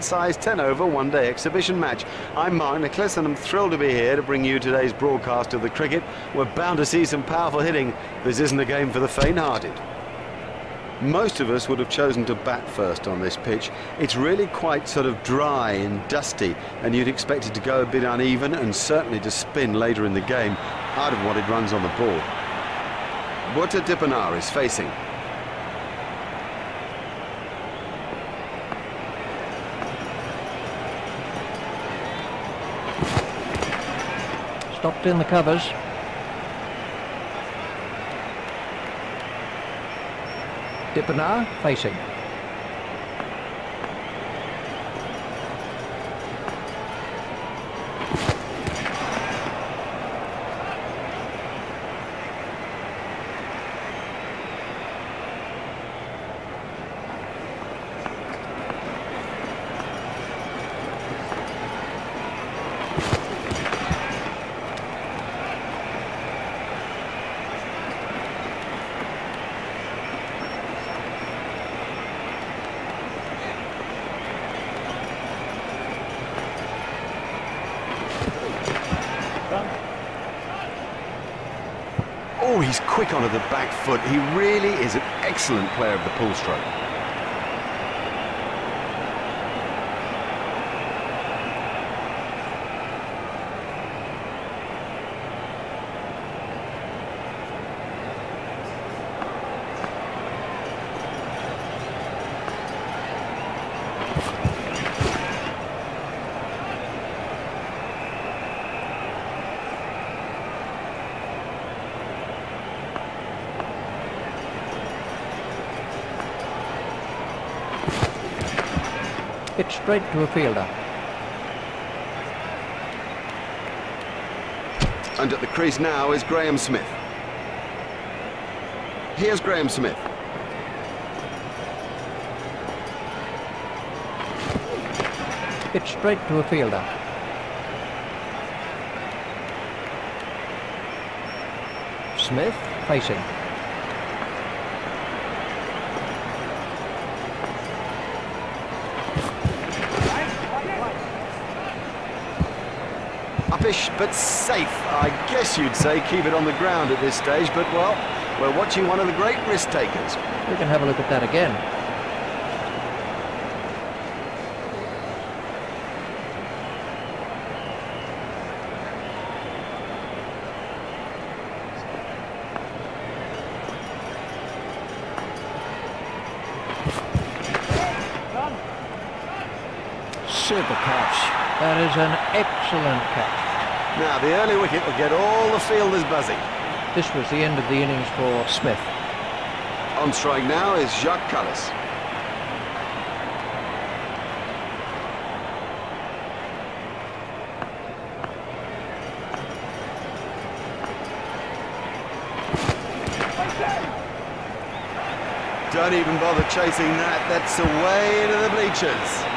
Size 10 over one-day exhibition match. I'm Mark Nicholas and I'm thrilled to be here to bring you today's broadcast of the cricket. We're bound to see some powerful hitting. This isn't a game for the faint-hearted. Most of us would have chosen to bat first on this pitch. It's really quite sort of dry and dusty, and you'd expect it to go a bit uneven and certainly to spin later in the game. I'd have wanted runs on the ball. What a Dippenaar is facing. Stopped in the covers. Dippenaar facing. Oh, he's quick onto the back foot. He really is an excellent player of the pull stroke. It's straight to a fielder. And at the crease now is Graeme Smith. Here's Graeme Smith. It's straight to a fielder. Smith facing. But safe, I guess you'd say. Keep it on the ground at this stage, but well, we're watching one of the great risk takers. We can have a look at that again. Super catch. That is an excellent catch. Now, the early wicket will get all the fielders buzzing. This was the end of the innings for Smith. On strike now is Jacques Kallis. Don't even bother chasing that. That's away into the bleachers.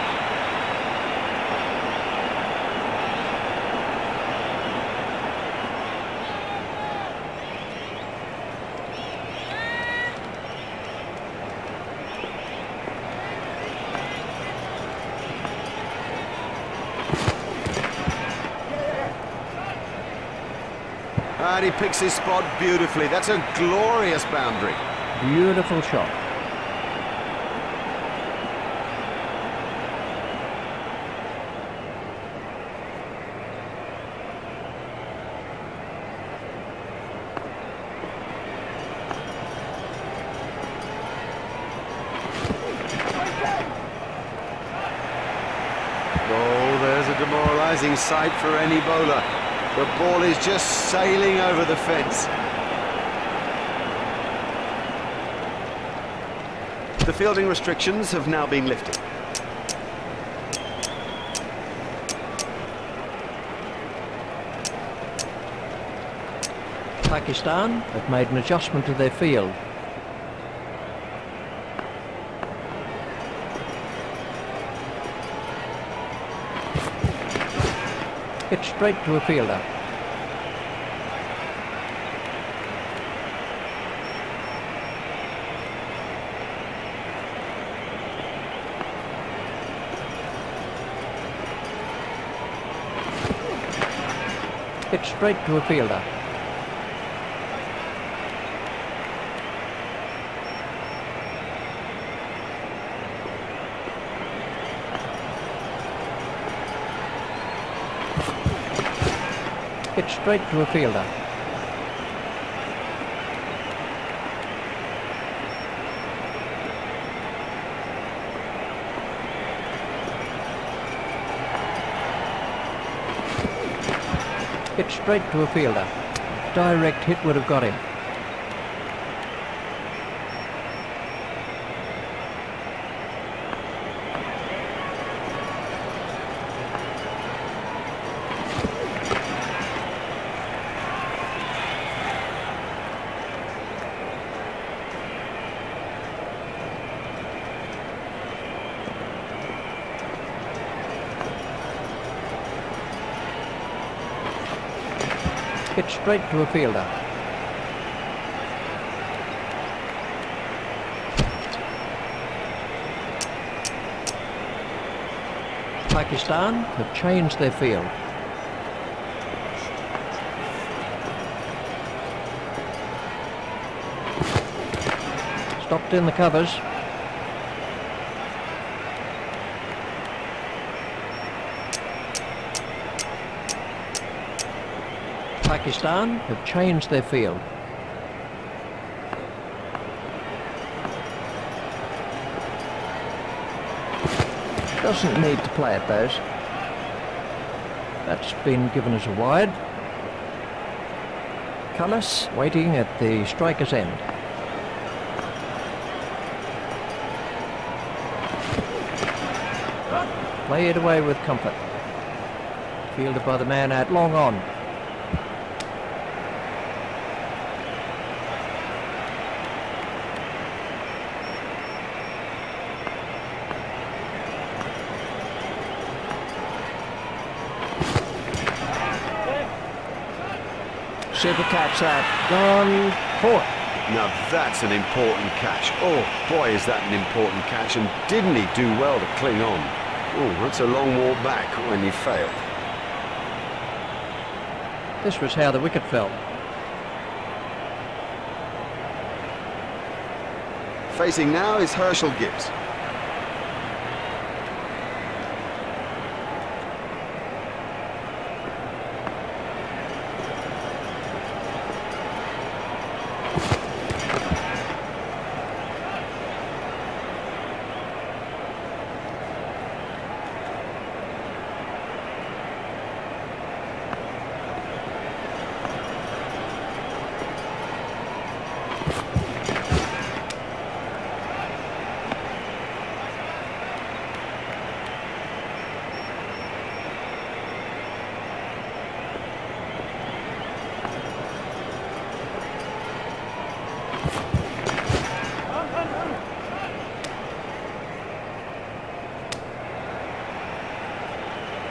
And he picks his spot beautifully. That's a glorious boundary. Beautiful shot. Oh, there's a demoralizing sight for any bowler. The ball is just sailing over the fence. The fielding restrictions have now been lifted. Pakistan have made an adjustment to their field. It's straight to a fielder. Hit straight to a fielder. Hit straight to a fielder. Hit straight to a fielder. Direct hit would have got him. Hit straight to a fielder. Pakistan have changed their field. Stopped in the covers. Pakistan have changed their field. Doesn't need to play at those. That's been given as a wide. Kallis waiting at the striker's end. Play it away with comfort. Fielded by the man out long on. Super catch that. Gone for it. Now that's an important catch. Oh boy, is that an important catch, and didn't he do well to cling on. Oh, that's a long walk back when he failed. This was how the wicket fell. Facing now is Herschel Gibbs.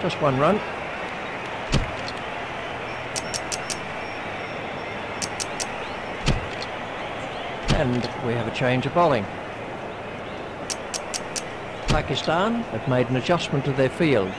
Just one run. And we have a change of bowling. Pakistan have made an adjustment to their field.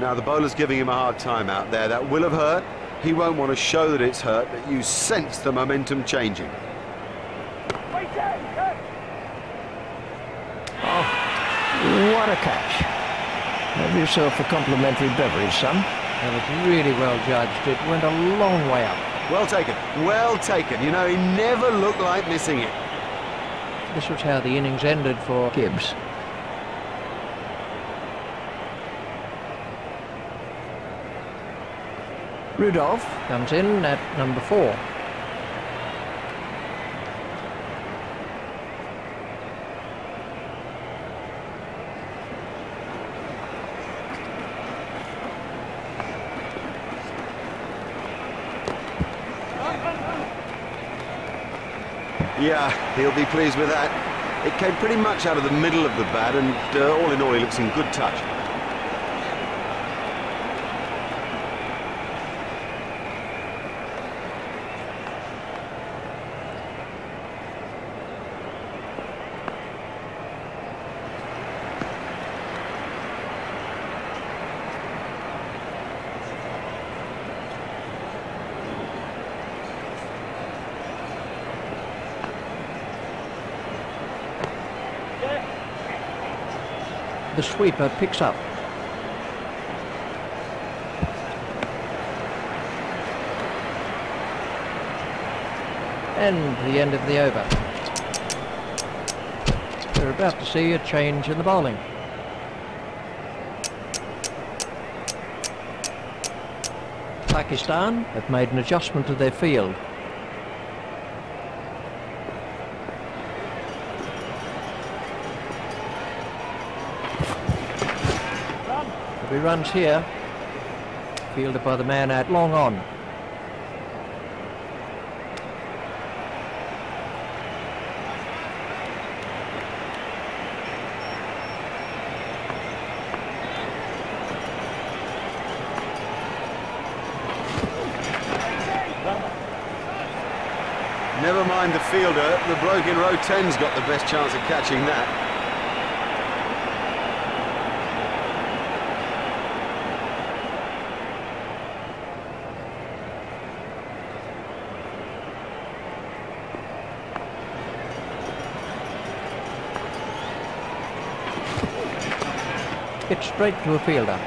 Now the bowler's giving him a hard time out there. That will have hurt. He won't want to show that it's hurt, but you sense the momentum changing. Oh, what a catch. Have yourself a complimentary beverage, son. That was really well judged. It went a long way up. Well taken, well taken. You know, he never looked like missing it. This was how the innings ended for Gibbs. Rudolph comes in at number 4. Yeah, he'll be pleased with that. It came pretty much out of the middle of the bat, and all in all, he looks in good touch. The sweeper picks up. And the end of the over. We're about to see a change in the bowling. Pakistan have made an adjustment to their field. Runs here, fielded by the man out long on. Never mind the fielder, the bloke in row 10's got the best chance of catching that. It's straight to a fielder. Well,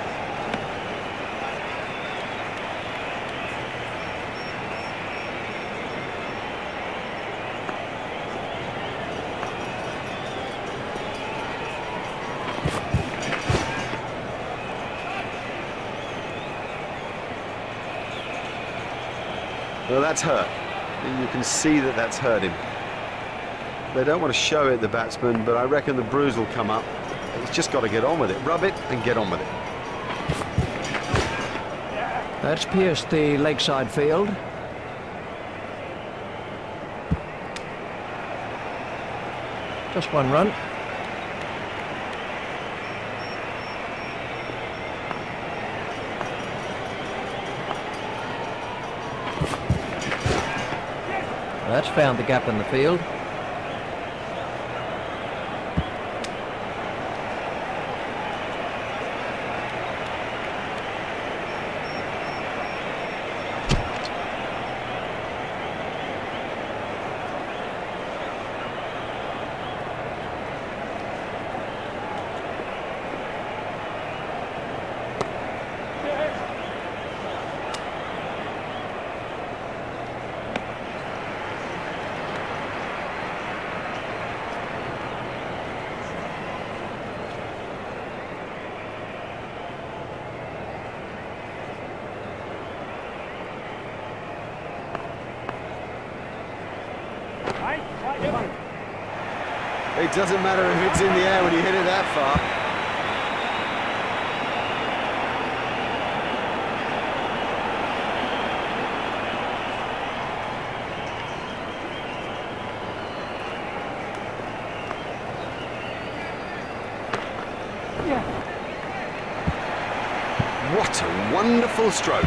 that's hurt. You can see that that's hurt him. They don't want to show it, the batsman, but I reckon the bruise will come up. He's just got to get on with it. Rub it and get on with it. That's pierced the lakeside field. Just one run. That's found the gap in the field. It doesn't matter if it's in the air when you hit it that far. Yeah. What a wonderful stroke.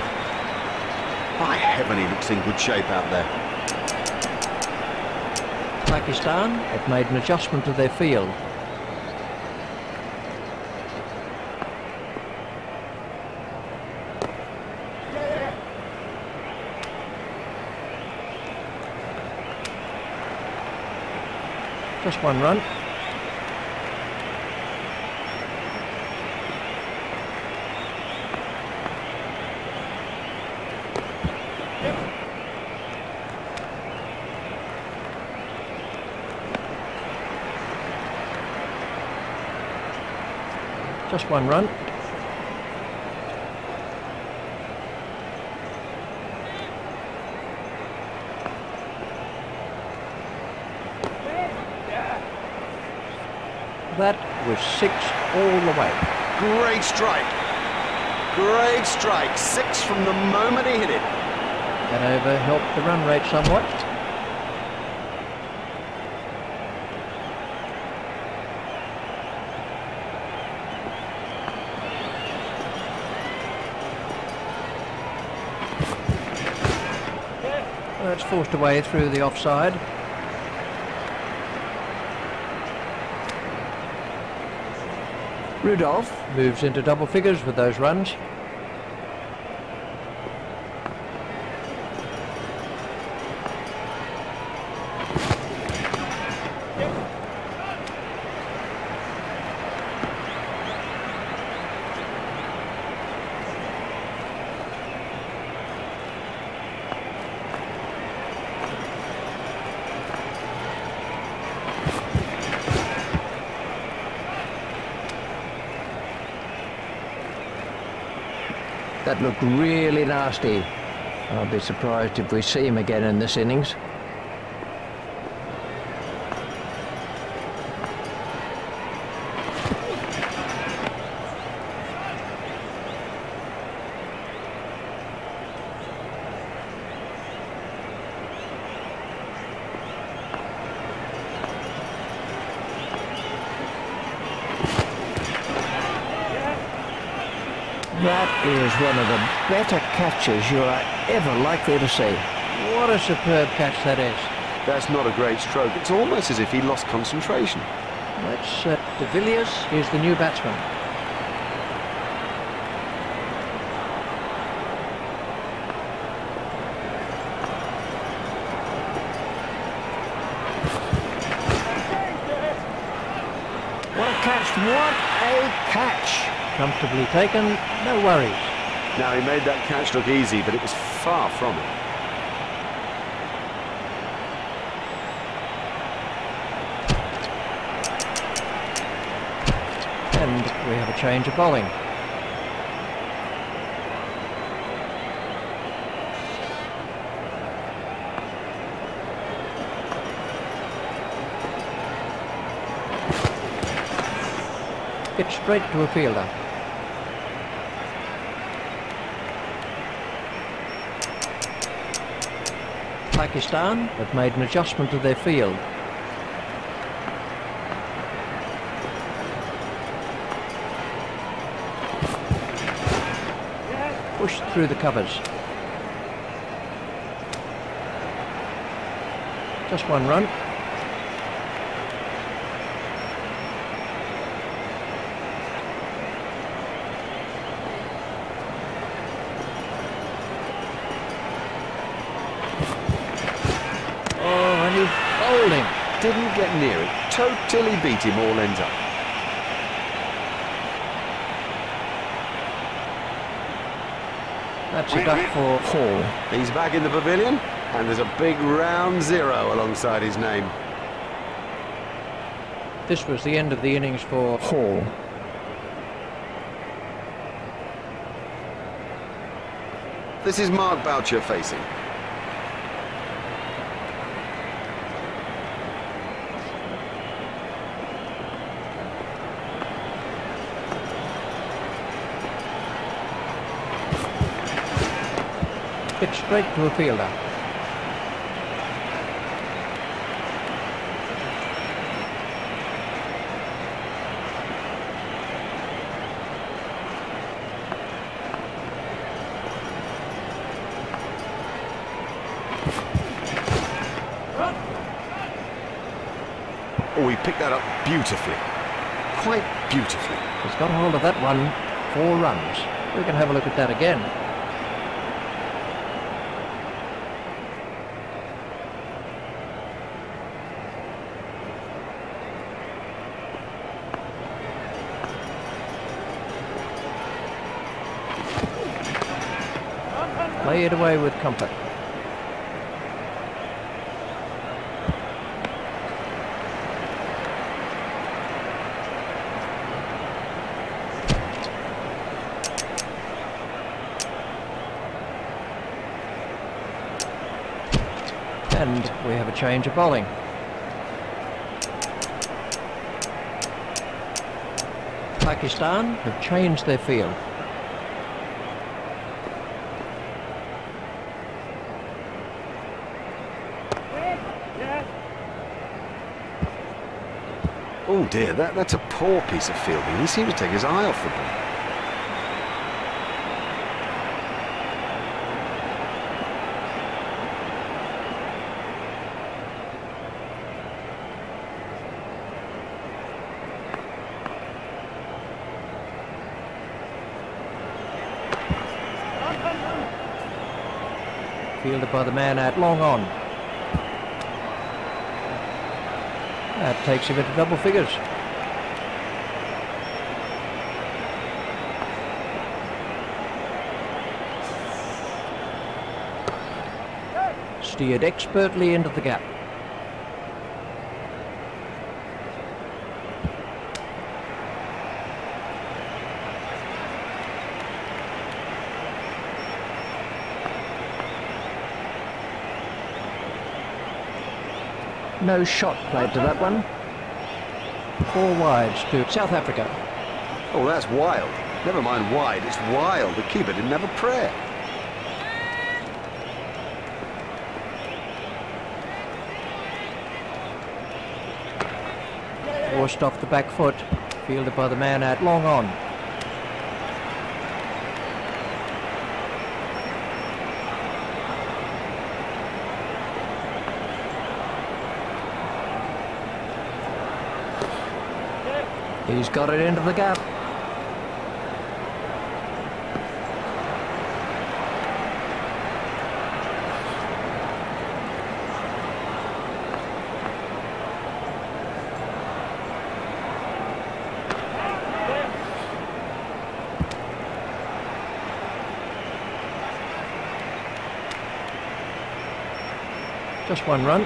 By heaven, he looks in good shape out there. Pakistan have made an adjustment to their field. Just one run. Just one run. That was six all the way. Great strike. Great strike. Six from the moment he hit it. That over helped the run rate somewhat. That's forced away through the offside. Rudolph moves into double figures with those runs. That looked really nasty. I'll be surprised if we see him again in this innings. Is one of the better catches you are ever likely to see. What a superb catch that is. That's not a great stroke. It's almost as if he lost concentration. That's De Villiers is the new batsman. What a catch, what a catch. Comfortably taken, no worries. Now he made that catch look easy, but it was far from it. And we have a change of bowling. It's straight to a fielder. Pakistan have made an adjustment to their field. Pushed through the covers. Just one run. Didn't get near it, totally beat him all ends up. That's a duck for four. He's back in the pavilion, and there's a big round zero alongside his name. This was the end of the innings for Hall. This is Mark Boucher facing. It's straight to a fielder. Oh, he picked that up beautifully. Quite beautifully. He's got a hold of that one. 4 runs. We can have a look at that again. Play it away with comfort. And we have a change of bowling. Pakistan have changed their field. Oh dear, that's a poor piece of fielding. He seems to take his eye off the ball. fielded by the man out long on. That takes him into double figures. Steered expertly into the gap. No shot played to that one. Four wides to South Africa. Oh, that's wild. Never mind wide, it's wild. The keeper didn't have a prayer. Forced off the back foot, fielded by the man out long on. He's got it into the gap. Just one run.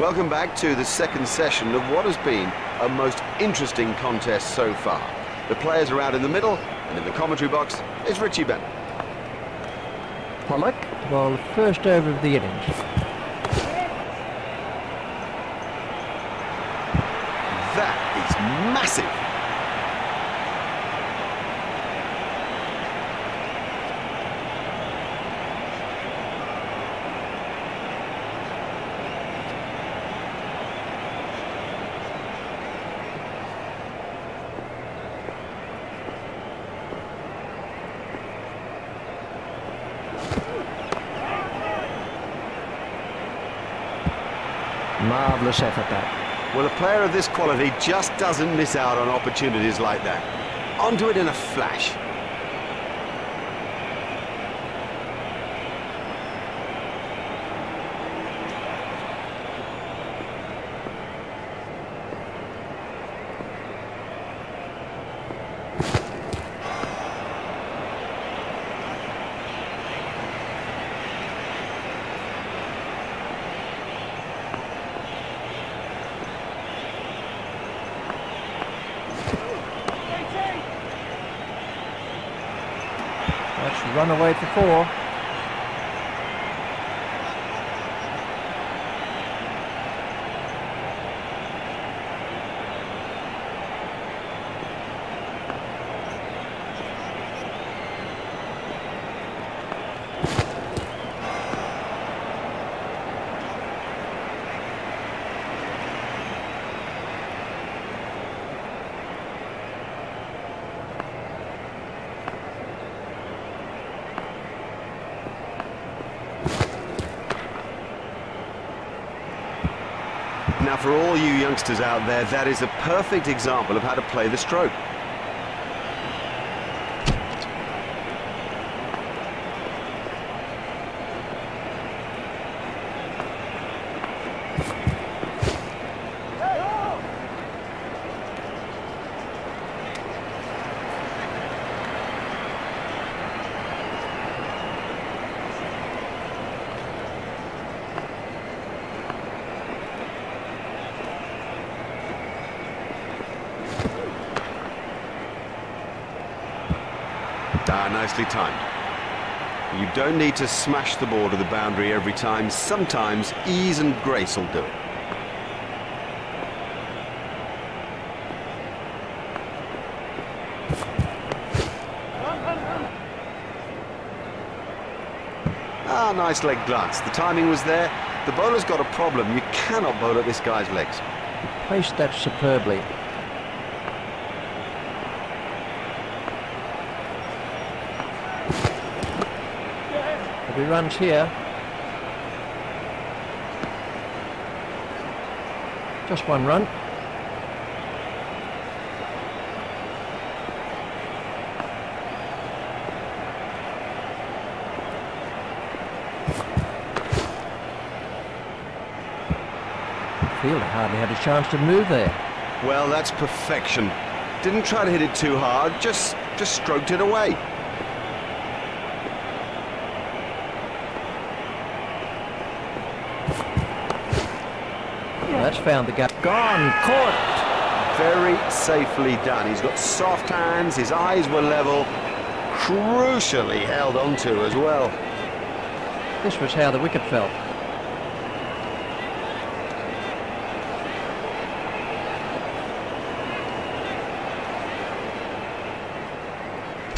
Welcome back to the second session of what has been a most interesting contest so far. The players are out in the middle, and in the commentary box is Richie Bennett. Pollock, well, first over of the innings. That is massive. Marvellous effort that. Well, a player of this quality just doesn't miss out on opportunities like that. Onto it in a flash. Run away for four. Now, for all you youngsters out there, that is a perfect example of how to play the stroke. Nicely timed. You don't need to smash the ball to the boundary every time. Sometimes ease and grace will do it. Ah, nice leg glance. The timing was there. The bowler's got a problem. You cannot bowl at this guy's legs. He placed that superbly. He runs here. Just one run. Fielder hardly had a chance to move there. Well, that's perfection. Didn't try to hit it too hard, just stroked it away. That's found the gap. Gone, caught. Very safely done. He's got soft hands, his eyes were level, crucially held onto as well. This was how the wicket fell.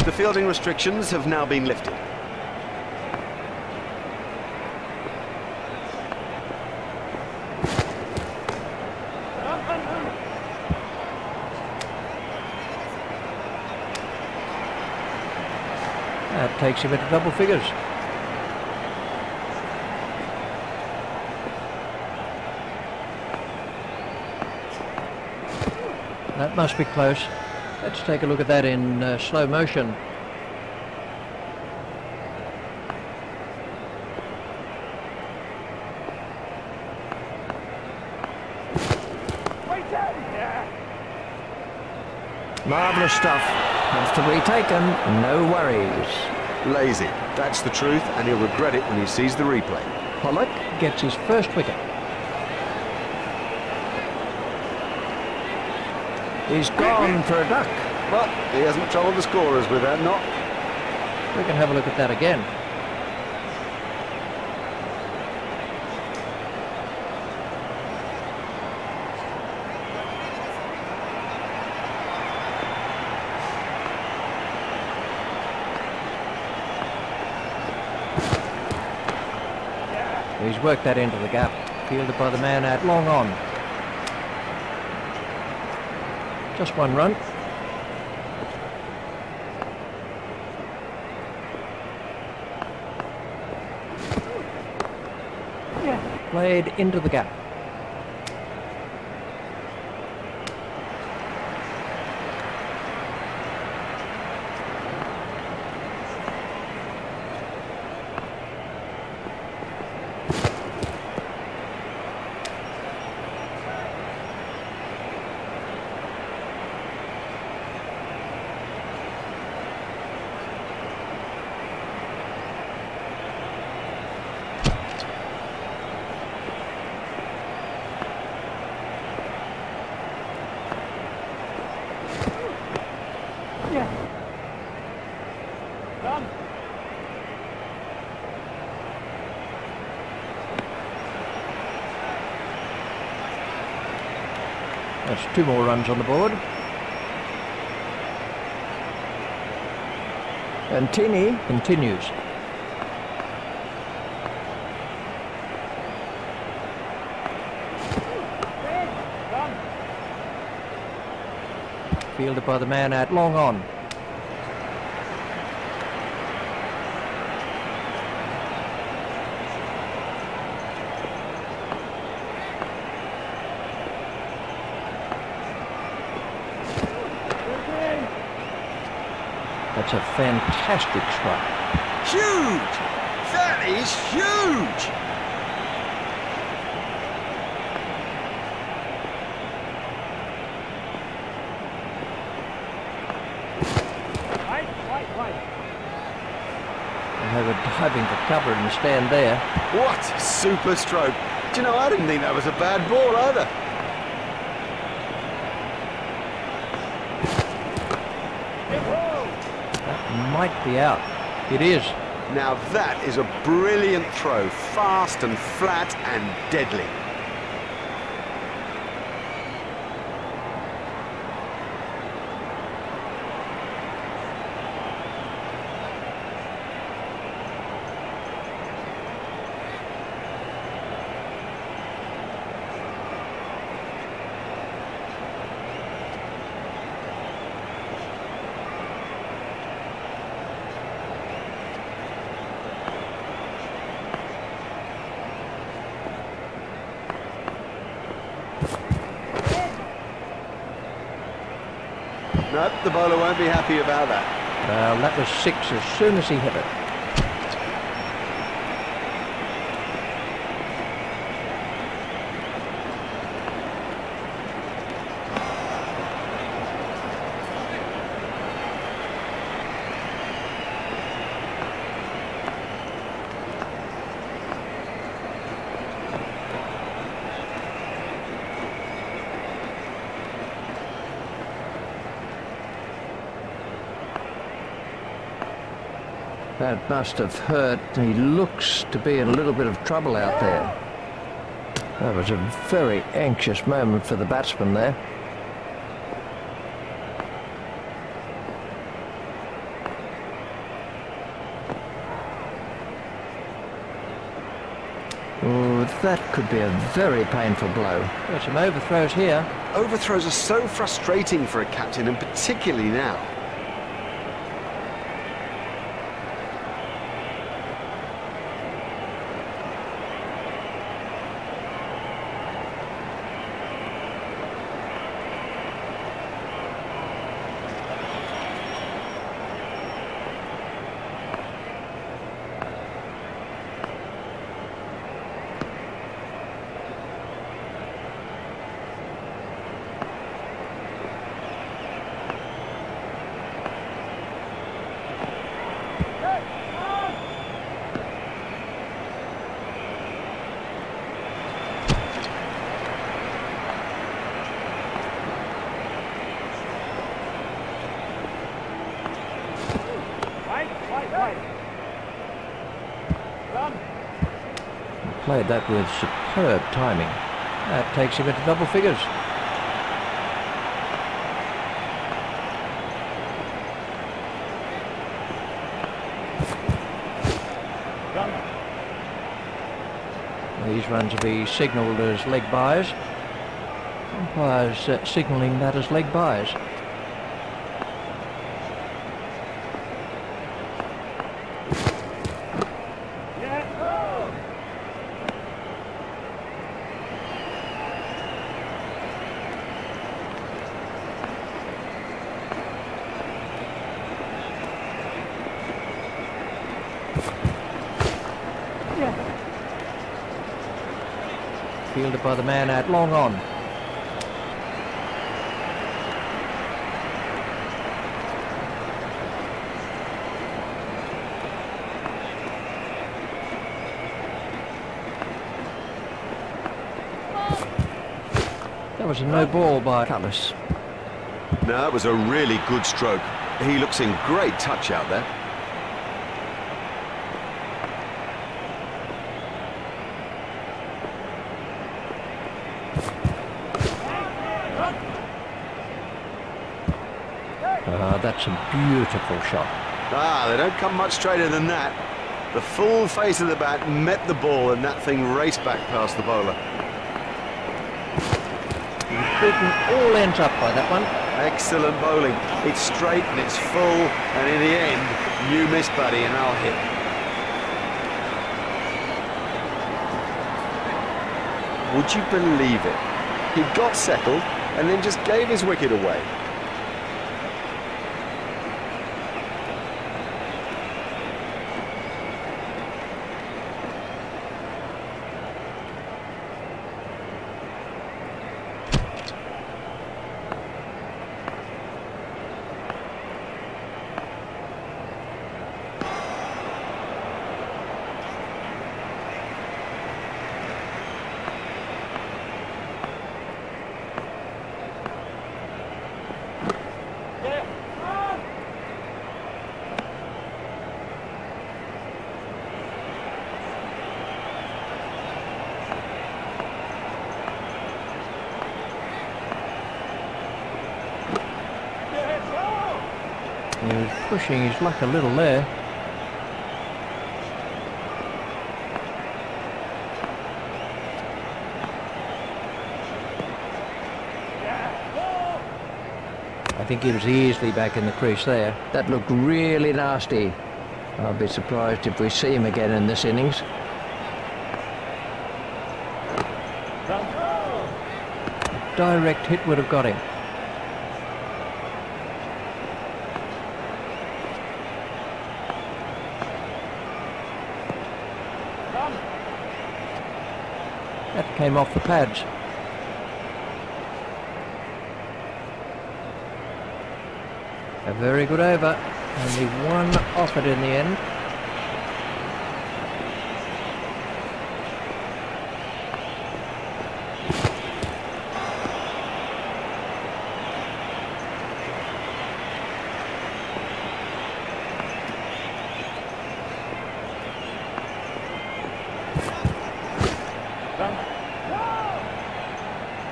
The fielding restrictions have now been lifted. That takes him into double figures. That must be close. Let's take a look at that in slow motion. Marvellous stuff. Has to be taken, no worries. Lazy, that's the truth, and he'll regret it when he sees the replay. Pollock gets his first wicket. He's gone for a duck. But he hasn't troubled the scorers with that knock. We can have a look at that again. He's worked that into the gap, fielded by the man out long on. Just one run. Yeah. Played into the gap. That's two more runs on the board. And Tinney continues. Fielded by the man out long on. That's a fantastic strike. Huge! That is huge! They were diving for cover in the stand there. What a super stroke. Do you know, I didn't think that was a bad ball either. might be out. It is. Now that is a brilliant throw, fast and flat and deadly. No, the bowler won't be happy about that. Well, that was six as soon as he hit it. That must have hurt. He looks to be in a little bit of trouble out there. That was a very anxious moment for the batsman there. Oh, that could be a very painful blow. There's some overthrows here. Overthrows are so frustrating for a captain, and particularly now. Played that with superb timing. That takes him into double figures. Run. These runs will be signalled as leg byes. Umpires signalling that as leg byes. Fielded by the man at long on. That was a no ball by Kallis. No, it was a really good stroke. He looks in great touch out there. That's a beautiful shot. Ah, they don't come much straighter than that. The full face of the bat met the ball and that thing raced back past the bowler. He's beaten all ends up by that one. Excellent bowling. It's straight and it's full, and in the end, you miss, buddy, and I'll hit. Would you believe it? He got settled and then just gave his wicket away. He's pushing his luck a little there. I think he was easily back in the crease there. That looked really nasty. I'll be surprised if we see him again in this innings. A direct hit would have got him. That came off the pads. A very good over. Only one off it in the end.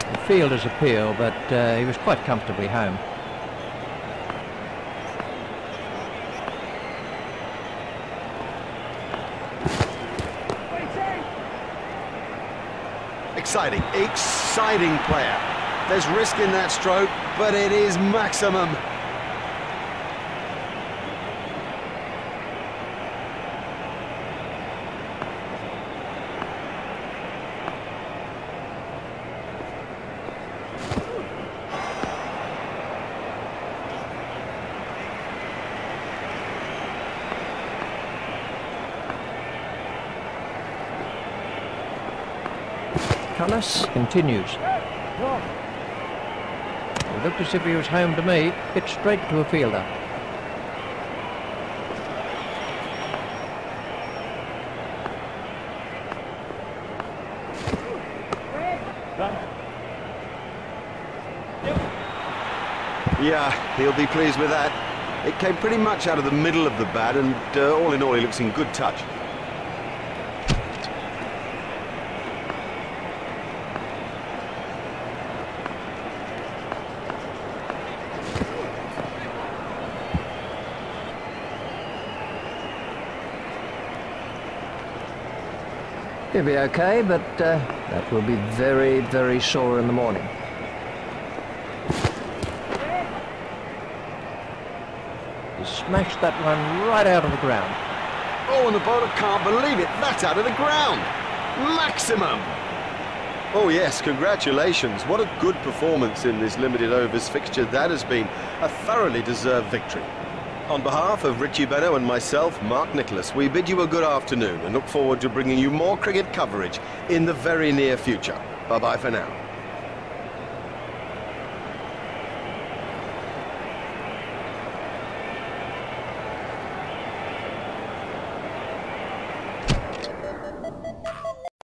The fielder's appeal, but he was quite comfortably home. Exciting, exciting player. There's risk in that stroke, but it is maximum. Kallis continues. It looked as if he was home to me. Hit straight to a fielder. Yeah, he'll be pleased with that. It came pretty much out of the middle of the bat, and all in all, he looks in good touch. He'll be okay, but that will be very, very sore in the morning. He smashed that one right out of the ground. Oh, and the bowler can't believe it. That's out of the ground. Maximum. Oh, yes, congratulations. What a good performance in this limited overs fixture. That has been a thoroughly deserved victory. On behalf of Richie Bennett and myself, Mark Nicholas, we bid you a good afternoon and look forward to bringing you more cricket coverage in the very near future. Bye-bye for now.